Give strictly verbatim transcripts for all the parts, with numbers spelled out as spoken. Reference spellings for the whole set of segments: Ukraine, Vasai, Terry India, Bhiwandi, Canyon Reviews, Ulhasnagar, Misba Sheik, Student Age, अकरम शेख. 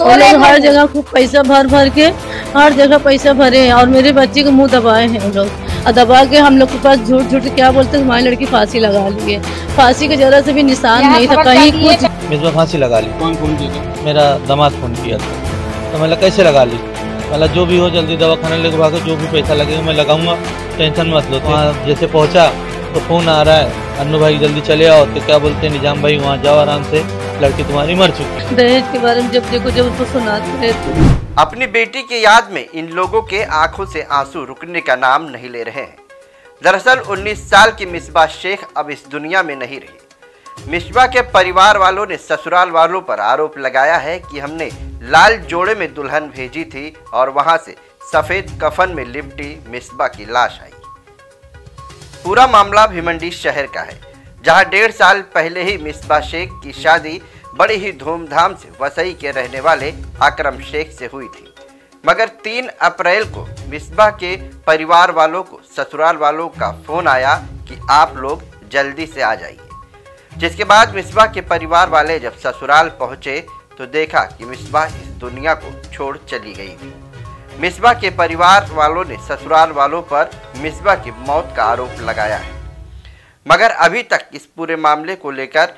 वो लोग हर जगह खूब पैसा भर भर के हर जगह पैसा भरे हैं और मेरे बच्चे को मुंह दबाए हैं उन लोग, और दबा के हम लोग के पास झूठ झूठ क्या बोलते हैं हमारी लड़की फांसी लगा ली है। फांसी के जरा से भी निशान नहीं था कहीं कुछ। मिसबा फांसी लगा ली। कौन फोन किया? मेरा दामाद फोन किया था तो मतलब कैसे लगा ली, मतलब जो भी हो जल्दी दवा खाना लेकर भागो, जो भी पैसा लगेगा मैं लगाऊंगा, टेंशन मत लो। वहाँ जैसे पहुँचा तो फ़ोन आ रहा है, अन्नू भाई जल्दी चले आओ, तो क्या बोलते हैं निजाम भाई वहाँ जाओ आराम से, लड़की तुम्हारी मर चुकी है। दहेज के बारे में जब देखो जब उसको सुनाते हैं। अपनी बेटी की याद में इन लोगों के आंखों से आंसू रुकने का नाम नहीं ले रहे हैं। दरअसल उन्नीस साल की मिसबा शेख अब इस दुनिया में नहीं रही। मिसबा के परिवार वालों ने ससुराल वालों पर आरोप लगाया है कि हमने लाल जोड़े में दुल्हन भेजी थी और वहाँ से सफेद कफन में लिपटी मिसबा की लाश आई। पूरा मामला भिवंडी शहर का है, जहां डेढ़ साल पहले ही मिसबा शेख की शादी बड़ी ही धूमधाम से वसई के रहने वाले अकरम शेख से हुई थी। मगर तीन अप्रैल को मिसबा के परिवार वालों को ससुराल वालों का फोन आया कि आप लोग जल्दी से आ जाइए, जिसके बाद मिसबा के परिवार वाले जब ससुराल पहुंचे तो देखा कि मिसबा इस दुनिया को छोड़ चली गई थी। मिसबा के परिवार वालों ने ससुराल वालों पर मिसबा की मौत का आरोप लगाया है, मगर अभी तक इस पूरे मामले को लेकर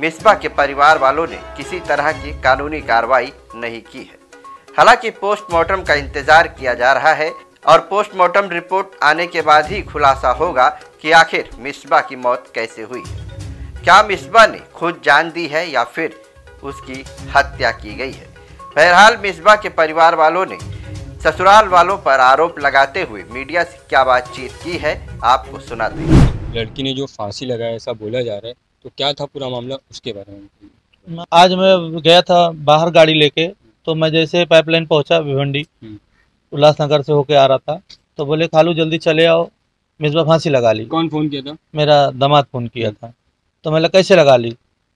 मिसबा के परिवार वालों ने किसी तरह की कानूनी कार्रवाई नहीं की है। हालांकि पोस्टमार्टम का इंतजार किया जा रहा है और पोस्टमार्टम रिपोर्ट आने के बाद ही खुलासा होगा कि आखिर मिसबा की मौत कैसे हुई है। क्या मिसबा ने खुद जान दी है या फिर उसकी हत्या की गई है? बहरहाल मिसबा के परिवार वालों ने ससुराल वालों पर आरोप लगाते हुए मीडिया से क्या बातचीत की है आपको सुनाते हैं। लड़की ने जो फांसी लगाया ऐसा बोला जा रहा है, तो क्या था पूरा मामला उसके बारे में? आज मैं गया था बाहर गाड़ी लेके, तो मैं जैसे पाइपलाइन पहुंचा भिवंडी उल्लासनगर से होके आ रहा था तो बोले खालू जल्दी चले आओ, मिसबा फांसी लगा ली। कौन फोन किया था? मेरा दामाद फोन किया था तो मतलब कैसे लगा ली,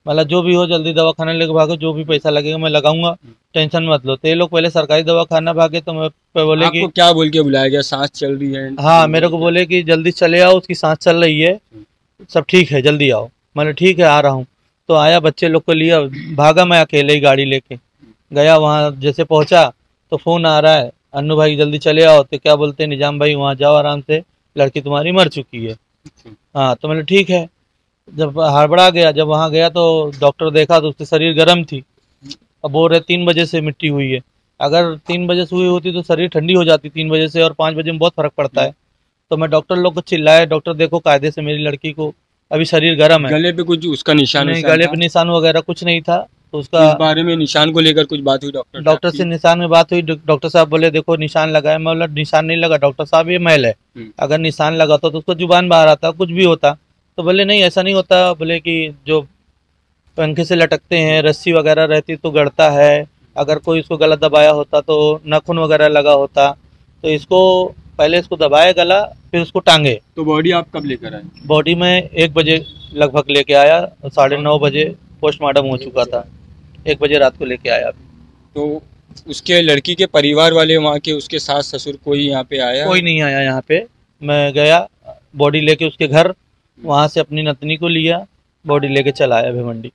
मतलब जो भी हो जल्दी दवा खाना लेके भागो, जो भी पैसा लगेगा मैं लगाऊंगा, टेंशन मत लो। तो लोग पहले सरकारी दवा खाना भागे तो मैं बोले कि क्या बोल के बुलाया गया, सांस चल रही है? हाँ, मेरे को बोले कि जल्दी चले आओ, उसकी सांस चल रही है, सब ठीक है, जल्दी आओ। मतलब ठीक है आ रहा हूँ, तो आया, बच्चे लोग को लिया, भागा मैं अकेले ही गाड़ी लेके गया। वहाँ जैसे पहुँचा तो फोन आ रहा है, अन्नू भाई जल्दी चले आओ, तो क्या बोलते हैं निजाम भाई वहाँ जाओ आराम से, लड़की तुम्हारी मर चुकी है। हाँ, तो मतलब ठीक है। जब हड़बड़ा गया, जब वहाँ गया तो डॉक्टर देखा तो उसके शरीर गर्म थी। अब बोल रहे तीन बजे से मिट्टी हुई है, अगर तीन बजे से हुई होती तो शरीर ठंडी हो जाती तीन बजे से, और पाँच बजे में बहुत फर्क पड़ता है। तो मैं डॉक्टर लोग को चिल्लाया, डॉक्टर देखो कायदे से मेरी लड़की को अभी शरीर गर्म है। गले पे कुछ उसका निशान नहीं, गले पे निशान वगैरह कुछ नहीं था। तो उसका इस बारे में निशान को लेकर कुछ बात हुई डॉक्टर डॉक्टर से? निशान में बात हुई, डॉक्टर साहब बोले देखो निशान लगाए। मैं बोला निशान नहीं लगा डॉक्टर साहब, ये मैल है, अगर निशान लगाता तो उसको जुबान बाहर आता, कुछ भी होता। तो बोले नहीं ऐसा नहीं होता, बोले कि जो पंखे से लटकते हैं, रस्सी वगैरह रहती तो गड़ता है, अगर कोई इसको गला दबाया होता तो नाखून वगैरह लगा होता, तो इसको पहले इसको दबाया गला फिर उसको टांगे। तो बॉडी आप कब लेकर आए? बॉडी में एक बजे लगभग लेके आया, साढ़े नौ बजे पोस्टमार्टम हो चुका था, एक बजे रात को लेके आया। तो उसके लड़की के परिवार वाले वहाँ के, उसके सास ससुर कोई यहाँ पे आया? कोई नहीं आया यहाँ पे। मैं गया बॉडी लेके उसके घर, वहाँ से अपनी नतनी को लिया, बॉडी लेके चला आया भिवंडी।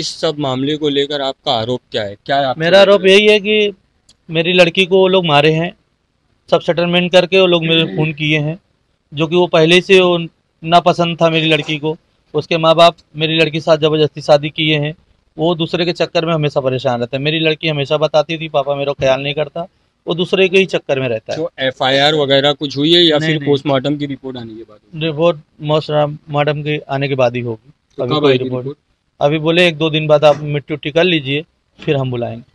इस सब मामले को लेकर आपका आरोप क्या है? क्या मेरा आरोप यही है कि मेरी लड़की को वो लोग मारे हैं, सब सेटलमेंट करके वो लोग मेरे खून किए हैं, जो कि वो पहले से वो नापसंद था मेरी लड़की को। उसके माँ बाप मेरी लड़की के साथ ज़बरदस्ती शादी किए हैं, वो दूसरे के चक्कर में हमेशा परेशान रहते हैं। मेरी लड़की हमेशा बताती थी पापा मेरा ख्याल नहीं करता, वो दूसरे के ही चक्कर में रहता है। तो एफ आई आर वगैरह कुछ हुई है या नहीं, फिर पोस्टमार्टम की रिपोर्ट आने के बाद? रिपोर्ट पोस्टमार्टम के आने के बाद ही होगी। तो अभी कोई रिपोर्ट? रिपोर्ट अभी बोले एक दो दिन बाद आप मिट्टी उट्टी कर लीजिए फिर हम बुलाएंगे।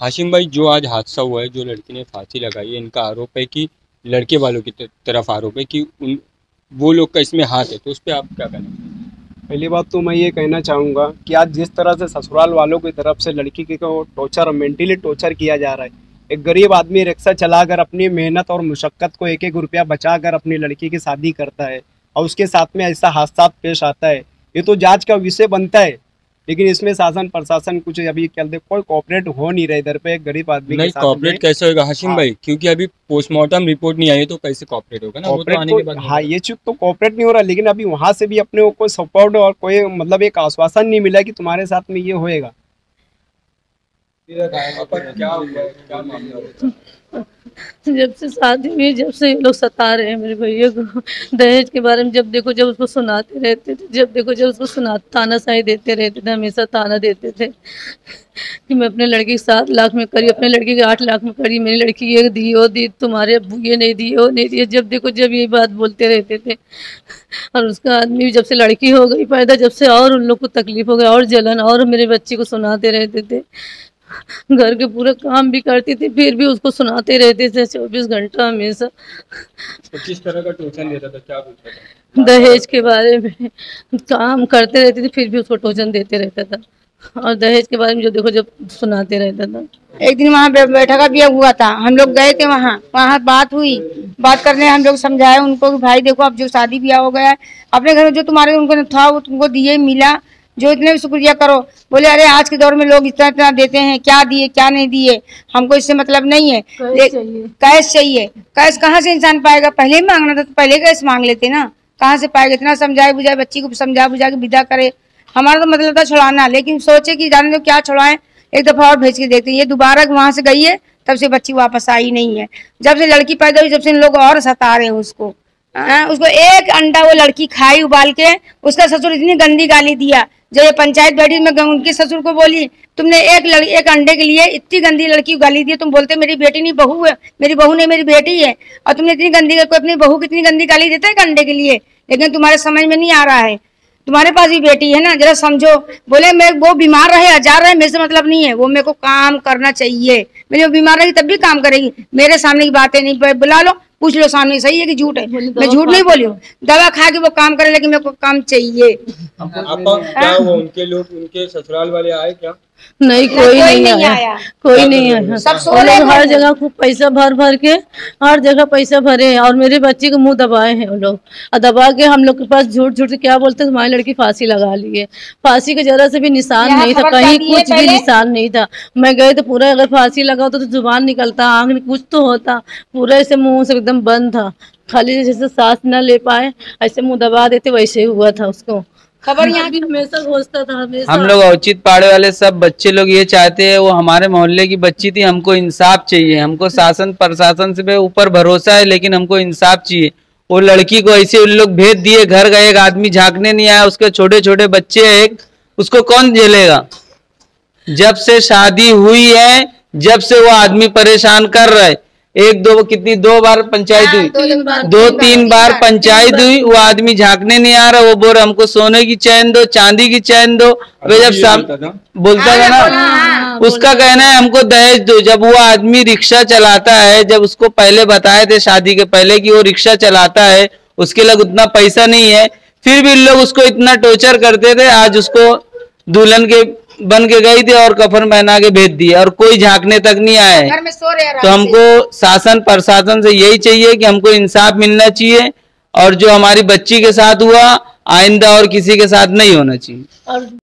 हाशिम भाई, जो आज हादसा हुआ है, जो लड़की ने फांसी लगाई है, इनका आरोप है कि लड़के वालों की तरफ आरोप है कि उन वो लोग का इसमें हाथ है, तो उस पर आप क्या कहेंगे? पहली बात तो मैं ये कहना चाहूँगा कि आज जिस तरह से ससुराल वालों की तरफ से लड़की के को टॉर्चर, मेंटली टॉर्चर किया जा रहा है, एक गरीब आदमी रिक्शा चलाकर अपनी मेहनत और मुशक्क़त को एक एक रुपया बचाकर अपनी लड़की की शादी करता है और उसके साथ में ऐसा हादसा पेश आता है, ये तो जांच का विषय बनता है। लेकिन इसमें शासन प्रशासन कुछ अभी कहते कोई कॉपरेट हो नहीं रहा इधर पे, एक गरीब आदमी नहीं कॉपरेट कैसे होगा हाशिम भाई, क्योंकि अभी पोस्टमार्टम रिपोर्ट नहीं आई तो कैसे कॉपरेट होगा ना, वो तो आने के बाद। हाँ, ये चीज तो कॉपरेट नहीं हो रहा, लेकिन अभी वहाँ से भी अपने को कोई सपोर्ट और कोई मतलब एक आश्वासन नहीं मिला कि तुम्हारे साथ में ये होएगा। क्या हुआ? जब से शादी हुई जब से ये लोग सता रहे हैं मेरे भैया को दहेज के बारे में। जब देखो जब उसको सुनाते रहते थे, जब देखो जब उसको सुना तानाशाही देते रहते थे, हमेशा ताना देते थे कि मैं अपने लड़की के सात लाख में करी, अपने लड़की के आठ लाख में करी, मेरी लड़की ये दी हो दी, तुम्हारे अबू ये नहीं दिए हो नहीं दिए। जब देखो जब ये बात बोलते रहते थे। और उसका आदमी जब से लड़की हो गई पैदा, जब से और उन लोग को तकलीफ हो गया और जलन, और मेरे बच्चे को सुनाते रहते थे। घर के पूरा काम भी करती थी फिर भी उसको सुनाते रहते थे चौबीस घंटा हमेशा। तो किस तरह का टोचन देता था? क्या पूछता था? दहेज के बारे में। काम करते रहते थे फिर भी उसको टोचन देते रहता था और दहेज के बारे में जो देखो जब सुनाते रहता था। एक दिन वहाँ बैठक का भी हुआ था, हम लोग गए थे वहाँ, वहाँ बात हुई। बात करने हम लोग समझाए उनको कि भाई देखो अब जो शादी ब्याह हो गया है, अपने घर में जो तुम्हारे उनको था वो तुमको दिए मिला, जो इतने भी शुक्रिया करो। बोले अरे आज के दौर में लोग इतना इतना देते हैं, क्या दिए क्या नहीं दिए हमको इससे मतलब नहीं है, कैश चाहिए। कैश कहाँ से इंसान पाएगा? पहले ही मांगना था तो पहले कैश मांग लेते ना, कहाँ से पाएगा? इतना समझाए बुझाए, बच्ची को समझा बुझा के विदा करे। हमारा तो मतलब था छुड़ाना, लेकिन सोचे कि जाने तो क्या छुड़ाएं, एक दफा और भेज के देखते। ये दोबारा वहाँ से गई है तब से बच्ची वापस आई नहीं है। जब से लड़की पैदा हुई जब से लोग और सता रहे हैं उसको। आ, उसको एक अंडा वो लड़की खाई उबाल के, उसका ससुर इतनी गंदी गाली दिया। जब ये पंचायत बैठी मैं उनके ससुर को बोली तुमने एक लड़, एक अंडे के लिए इतनी गंदी लड़की गाली दी। तुम बोलते मेरी बेटी नहीं बहू है, मेरी बहू नहीं मेरी बेटी है, और तुमने इतनी गंदी, कोई अपनी बहू कितनी गंदी गाली देता है एक अंडे के लिए? लेकिन तुम्हारे समझ में नहीं आ रहा है, तुम्हारे पास भी बेटी है ना, जरा समझो। बोले मैं वो बीमार रहे आजार रहे मेरे से मतलब नहीं है, वो मेरे को काम करना चाहिए। मेरी वो बीमार रहेगी तब भी काम करेगी, मेरे सामने की बातें नहीं। बुला लो पूछ लो सामने, सही है कि झूठ है? मैं झूठ नहीं बोली हूँ, दवा खा के वो काम करे, लेकिन मेरे को काम चाहिए। आपा क्या हुआ? उनके लोग उनके ससुराल वाले आए क्या? नहीं कोई नहीं, नहीं आया, कोई नहीं आया। सब सो रहे हैं, हर जगह खूब पैसा भर भर के, हर जगह पैसा भरे हैं और मेरे बच्चे के मुंह दबाए हैं वो लोग। और दबा के हम लोग के पास झूठ झूठ से क्या बोलते हैं, तुम्हारी लड़की फांसी लगा ली है। फांसी के जरा से भी निशान नहीं था, कहीं कुछ भी निशान नहीं था। मैं गई तो पूरा, अगर फांसी लगा होता तो जुबान निकलता, आँख में कुछ तो होता, पूरा ऐसे मुँह से एकदम बंद था, खाली जैसे सांस न ले पाए ऐसे मुँह दबा देते, वैसे हुआ था उसको। खबर यहाँ भी हमेशा घोषता था हमेशा। हम लोग औचित पाड़े वाले सब बच्चे लोग ये चाहते हैं, वो हमारे मोहल्ले की बच्ची थी, हमको इंसाफ चाहिए, हमको शासन प्रशासन से ऊपर भरोसा है लेकिन हमको इंसाफ चाहिए। वो लड़की को ऐसे उन लोग भेज दिए, घर का एक आदमी झांकने नहीं आया, उसके छोटे छोटे बच्चे एक, उसको कौन झेलेगा? जब से शादी हुई है जब से वो आदमी परेशान कर रहा है। एक दो कितनी दो बार पंचायत हुई, दो तीन बार पंचायत हुई, वो आदमी झांकने नहीं आ रहा, वो बोल रहा हमको सोने की चैन दो चांदी की चैन दो। वे जब साम बोलता था ना, उसका कहना है हमको दहेज दो। जब वो आदमी रिक्शा चलाता है, जब उसको पहले बताए थे शादी के पहले कि वो रिक्शा चलाता है, उसके लग उतना पैसा नहीं है, फिर भी लोग उसको इतना टॉर्चर करते थे। आज उसको दुल्हन के बन के गई थी और कफन पहना के भेज दिया और कोई झांकने तक नहीं आए। तो हमको शासन प्रशासन से यही चाहिए कि हमको इंसाफ मिलना चाहिए और जो हमारी बच्ची के साथ हुआ आइंदा और किसी के साथ नहीं होना चाहिए।